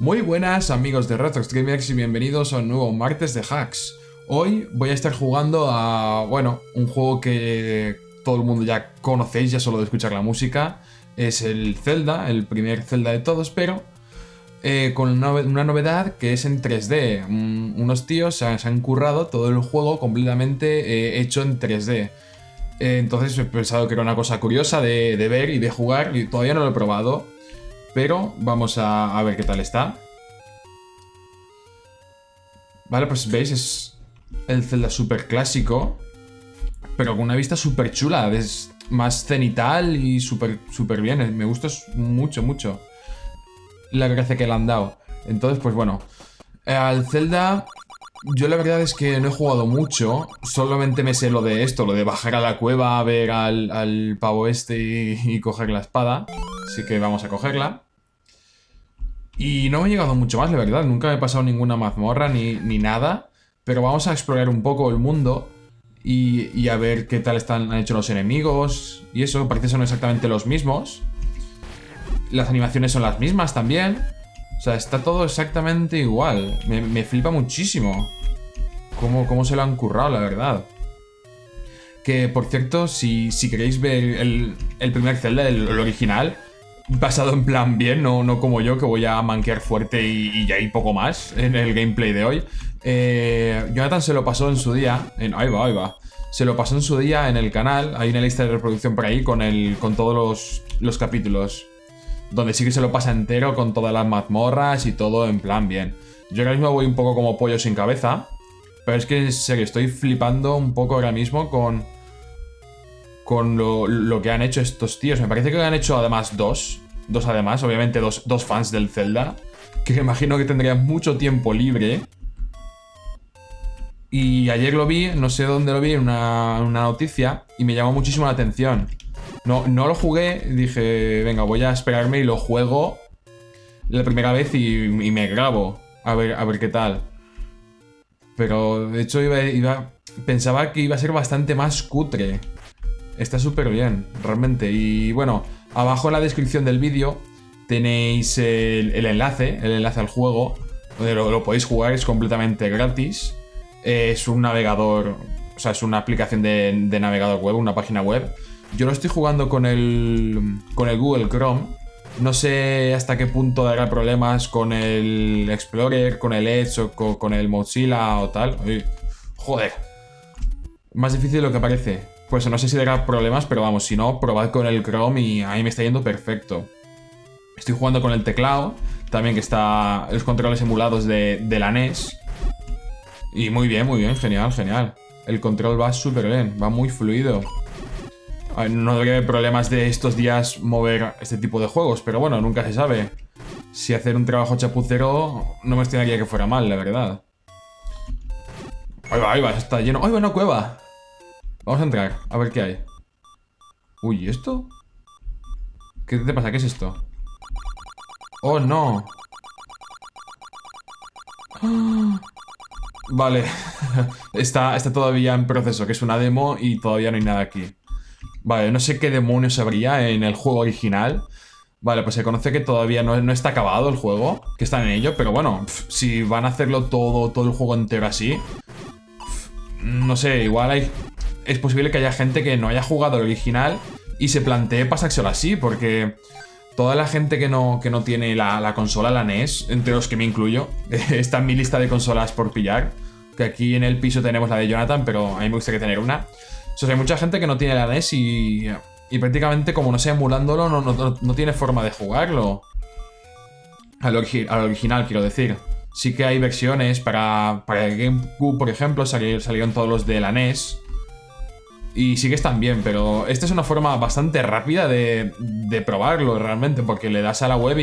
Muy buenas amigos de RetroStreamers y bienvenidos a un nuevo Martes de Hacks. Hoy voy a estar jugando a, bueno, un juego que todo el mundo ya conocéis, ya solo de escuchar la música. Es el Zelda, el primer Zelda de todos, pero con una novedad que es en 3D. Unos tíos se han currado todo el juego completamente hecho en 3D. Entonces he pensado que era una cosa curiosa de ver y de jugar, y todavía no lo he probado. Pero vamos a ver qué tal está. Vale, pues veis, es el Zelda súper clásico, pero con una vista súper chula. Es más cenital y súper bien. Me gusta mucho, mucho la gracia que le han dado. Entonces, pues bueno, al Zelda yo la verdad es que no he jugado mucho. Solamente me sé lo de esto, lo de bajar a la cueva a ver al pavo este y coger la espada. Así que vamos a cogerla. Y no me he llegado mucho más, la verdad. Nunca me he pasado ninguna mazmorra ni nada. Pero vamos a explorar un poco el mundo y a ver qué tal han hecho los enemigos. Y eso, parece que son exactamente los mismos. Las animaciones son las mismas también. O sea, está todo exactamente igual. Me flipa muchísimo cómo se lo han currado, la verdad. Que, por cierto, si queréis ver el primer Zelda, el original, pasado en plan bien, no como yo, que voy a manquear fuerte y ya hay poco más en el gameplay de hoy. Jonathan se lo pasó en su día. Ahí va. Se lo pasó en su día en el canal. Hay una lista de reproducción por ahí con todos los capítulos, donde sí que se lo pasa entero con todas las mazmorras y todo en plan bien. Yo ahora mismo voy un poco como pollo sin cabeza, pero es que en serio estoy flipando un poco ahora mismo con lo que han hecho estos tíos. Me parece que han hecho además dos, obviamente dos fans del Zelda, que me imagino que tendrían mucho tiempo libre. Y ayer lo vi, no sé dónde lo vi, en una noticia, y me llamó muchísimo la atención. No lo jugué, dije, venga, voy a esperarme y lo juego la primera vez y me grabo, a ver qué tal. Pero de hecho pensaba que iba a ser bastante más cutre. Está súper bien, realmente. Y bueno, abajo en la descripción del vídeo tenéis el enlace al juego, donde lo podéis jugar, es completamente gratis. Es un navegador, o sea, es una aplicación de navegador web, una página web. Yo lo estoy jugando con el Google Chrome. No sé hasta qué punto dará problemas con el Explorer, con el Edge o con el Mozilla o tal. Uy, joder, más difícil de lo que parece. Pues no sé si dará problemas, pero vamos, si no, probad con el Chrome y ahí me está yendo perfecto. Estoy jugando con el teclado, también, que está los controles emulados de la NES. Y muy bien, genial. El control va súper bien, va muy fluido. No debería haber problemas de estos días mover este tipo de juegos, pero bueno, nunca se sabe. Si hacer un trabajo chapucero, no me extrañaría que fuera mal, la verdad. Ahí va, está lleno. ¡Ahí va una cueva! Vamos a entrar, a ver qué hay. Uy, ¿y esto? ¿Qué te pasa? ¿Qué es esto? ¡Oh, no! ¡Ah! Vale, está todavía en proceso, que es una demo y todavía no hay nada aquí. Vale, no sé qué demonios habría en el juego original. Vale, pues se conoce que todavía no está acabado el juego, que están en ello, pero bueno, si van a hacerlo todo el juego entero así, no sé, igual es posible que haya gente que no haya jugado el original y se plantee pasárselo así, porque toda la gente que no tiene la consola, la NES, entre los que me incluyo, está en mi lista de consolas por pillar, que aquí en el piso tenemos la de Jonathan, pero a mí me gustaría tener una. O sea, hay mucha gente que no tiene la NES y prácticamente, como no sea emulándolo, no tiene forma de jugarlo. Al original, quiero decir. Sí que hay versiones para el GameCube, por ejemplo, salieron todos los de la NES. Y sí que están bien, pero esta es una forma bastante rápida de probarlo realmente, porque le das a la web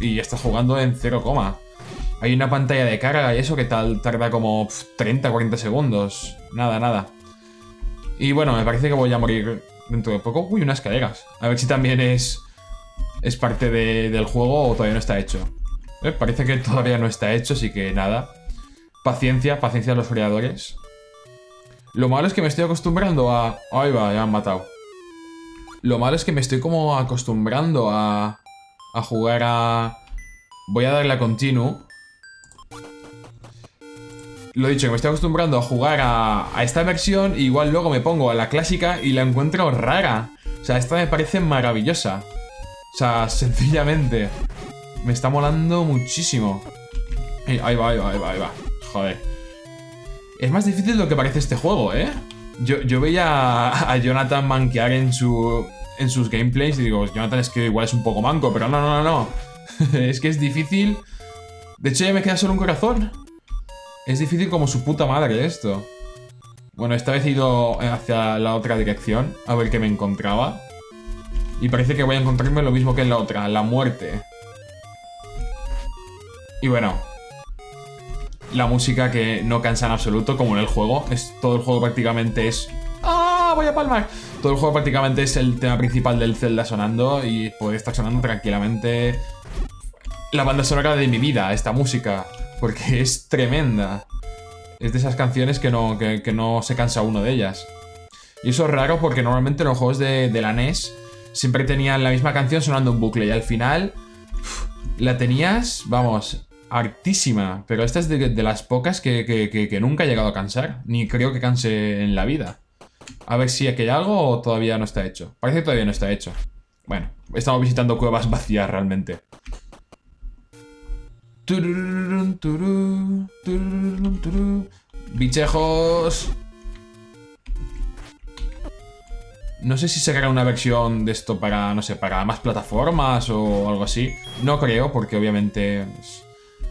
y estás jugando en 0, hay una pantalla de carga y eso que tal tarda como 30-40 segundos. Nada. Y bueno, me parece que voy a morir dentro de poco. Uy, unas escaleras. A ver si también es parte del juego o todavía no está hecho. Parece que todavía no está hecho, así que nada. Paciencia a los creadores. Lo malo es que me estoy acostumbrando a... Ahí va, ya me han matado. Lo malo es que me estoy como acostumbrando a jugar a... Voy a darle a continue. Lo dicho, que me estoy acostumbrando a jugar a esta versión, y igual luego me pongo a la clásica y la encuentro rara. O sea, esta me parece maravillosa. O sea, sencillamente me está molando muchísimo. Ahí va, ahí va, ahí va, ahí va. Joder. Es más difícil de lo que parece este juego, ¿eh? Yo veía a Jonathan manquear en sus gameplays y digo, Jonathan es que igual es un poco manco, pero no, no, no, no. Es que es difícil. De hecho, ya me queda solo un corazón. Es difícil como su puta madre esto. Bueno, esta vez he ido hacia la otra dirección a ver qué me encontraba. Y parece que voy a encontrarme lo mismo que en la otra, la muerte. Y bueno, la música que no cansa en absoluto, como en el juego. Todo el juego prácticamente es... ¡Ah! ¡Voy a palmar! Todo el juego prácticamente es el tema principal del Zelda sonando, y puede estar sonando tranquilamente la banda sonora de mi vida, esta música, porque es tremenda. Es de esas canciones que no se cansa uno de ellas. Y eso es raro porque normalmente en los juegos de la NES siempre tenían la misma canción sonando en bucle, y al final la tenías, vamos, hartísima. Pero esta es de las pocas que nunca he llegado a cansar, ni creo que canse en la vida. A ver si aquí hay algo o todavía no está hecho. Parece que todavía no está hecho. Bueno, estamos visitando cuevas vacías realmente. Bichejos. No sé si sacará una versión de esto para, no sé, para más plataformas o algo así. No creo, porque obviamente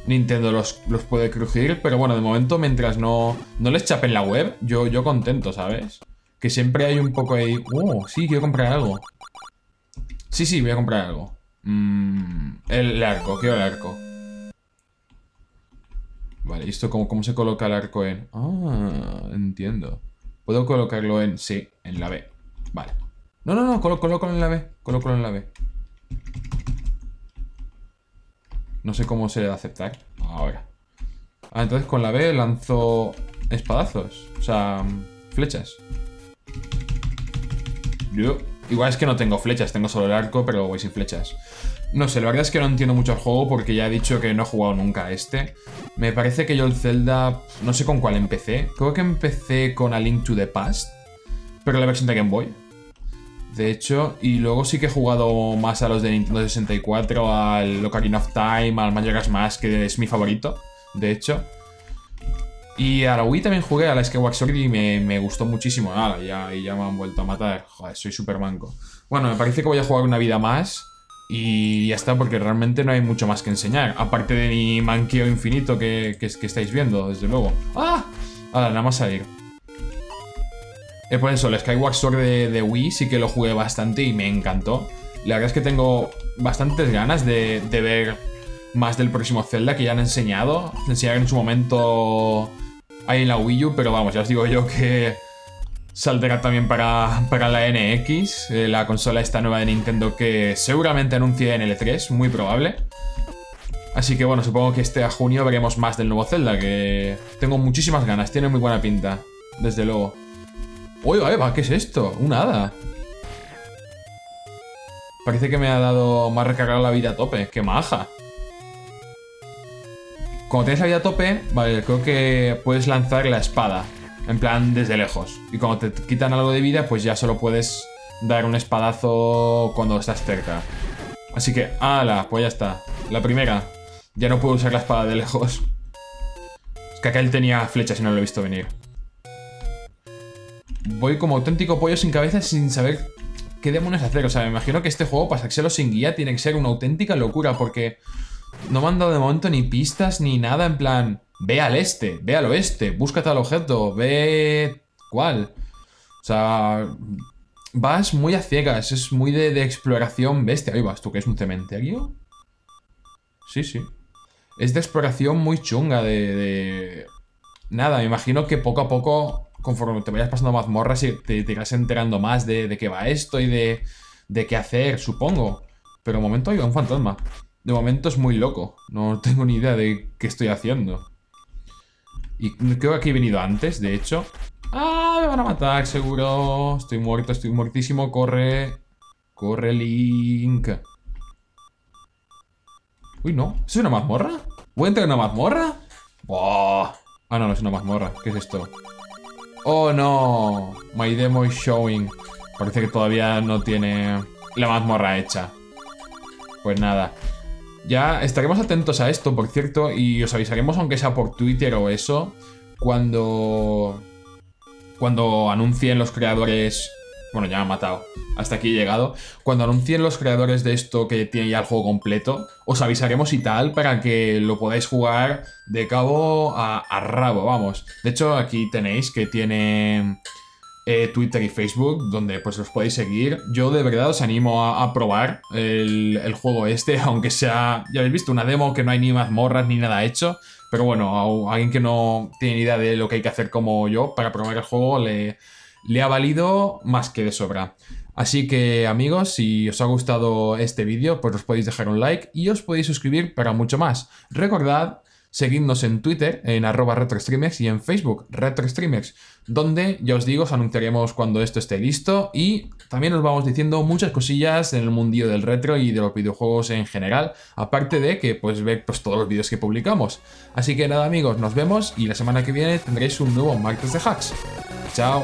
Nintendo los puede crujir. Pero bueno, de momento, mientras no les chapen la web, yo contento, ¿sabes? Que siempre hay un poco ahí... ¡Oh! Sí, quiero comprar algo. Sí, sí, voy a comprar algo. El arco, quiero el arco. Vale, ¿y esto cómo se coloca el arco en...? Ah, entiendo. ¿Puedo colocarlo en...? Sí, en la B. Vale. No, no, no, colócalo en la B. Colócalo en la B. No sé cómo se le da a aceptar. Ahora. Ah, entonces con la B lanzo espadazos. O sea, flechas. Yo... Igual es que no tengo flechas, tengo solo el arco, pero voy sin flechas. No sé, la verdad es que no entiendo mucho el juego porque ya he dicho que no he jugado nunca a este. Me parece que yo el Zelda... No sé con cuál empecé. Creo que empecé con A Link to the Past, pero la versión de Game Boy. De hecho, y luego sí que he jugado más a los de Nintendo 64, al Ocarina of Time, al Majora's Mask, que es mi favorito, de hecho. Y a la Wii también jugué a la Skyward Sword y me gustó muchísimo. Ah, ya me han vuelto a matar. Joder, soy súper manco. Bueno, me parece que voy a jugar una vida más y ya está, porque realmente no hay mucho más que enseñar. Aparte de mi manqueo infinito que estáis viendo, desde luego. ¡Ah! Ahora, nada más salir. Por eso, el Skyward Sword de Wii sí que lo jugué bastante y me encantó. La verdad es que tengo bastantes ganas de ver más del próximo Zelda que ya han enseñado. Enseñaron en su momento... Ahí en la Wii U, pero vamos, ya os digo yo que saldrá también para la NX, la consola esta nueva de Nintendo que seguramente anuncie en el E3, muy probable. Así que bueno, supongo que este a junio veremos más del nuevo Zelda, que tengo muchísimas ganas, tiene muy buena pinta, desde luego. ¡Uy, Eva! ¿Qué es esto? ¡Una hada! Parece que me ha dado más recargado la vida a tope, ¡qué maja! Cuando tienes la vida a tope, vale, creo que puedes lanzar la espada, en plan desde lejos. Y cuando te quitan algo de vida, pues ya solo puedes dar un espadazo cuando estás cerca. Así que, ala, pues ya está. La primera. Ya no puedo usar la espada de lejos. Es que aquel tenía flechas y no lo he visto venir. Voy como auténtico pollo sin cabeza sin saber qué demonios hacer. O sea, me imagino que este juego, pasárselo sin guía, tiene que ser una auténtica locura porque... No me han dado de momento ni pistas ni nada, en plan, ve al este, ve al oeste, busca tal objeto, ve... ¿Cuál? O sea, vas muy a ciegas, es muy de exploración bestia. Ahí vas, ¿tú que es un cementerio? Sí, sí. Es de exploración muy chunga, de... Nada, me imagino que poco a poco, conforme te vayas pasando mazmorras, te irás enterando más de qué va esto y de qué hacer, supongo. Pero de momento hay un fantasma. De momento es muy loco. No tengo ni idea de qué estoy haciendo. Y creo que aquí he venido antes, de hecho. ¡Ah! Me van a matar, seguro. Estoy muerto, estoy muertísimo. Corre. Corre, Link. Uy, no. ¿Es una mazmorra? ¿Voy a entrar en una mazmorra? ¡Oh! Ah, no, no es una mazmorra. ¿Qué es esto? ¡Oh, no! My demo is showing. Parece que todavía no tiene la mazmorra hecha. Pues nada. Ya estaremos atentos a esto, por cierto, y os avisaremos, aunque sea por Twitter o eso, cuando anuncien los creadores... Bueno, ya me ha matado. Hasta aquí he llegado. Cuando anuncien los creadores de esto que tiene ya el juego completo, os avisaremos y tal para que lo podáis jugar de cabo a rabo, vamos. De hecho, aquí tenéis que tiene Twitter y Facebook, donde pues los podéis seguir. Yo de verdad os animo a probar el juego este, aunque sea, ya habéis visto, una demo que no hay ni mazmorras ni nada hecho. Pero bueno, a alguien que no tiene idea de lo que hay que hacer como yo para probar el juego, le ha valido más que de sobra. Así que, amigos, si os ha gustado este vídeo, pues os podéis dejar un like y os podéis suscribir para mucho más. Recordad, seguidnos en Twitter, en @RetroStreamers, y en Facebook, RetroStreamers, donde, ya os digo, os anunciaremos cuando esto esté listo y también os vamos diciendo muchas cosillas en el mundillo del retro y de los videojuegos en general, aparte de que podéis ver pues, todos los vídeos que publicamos. Así que nada, amigos, nos vemos y la semana que viene tendréis un nuevo Martes de Hacks. ¡Chao!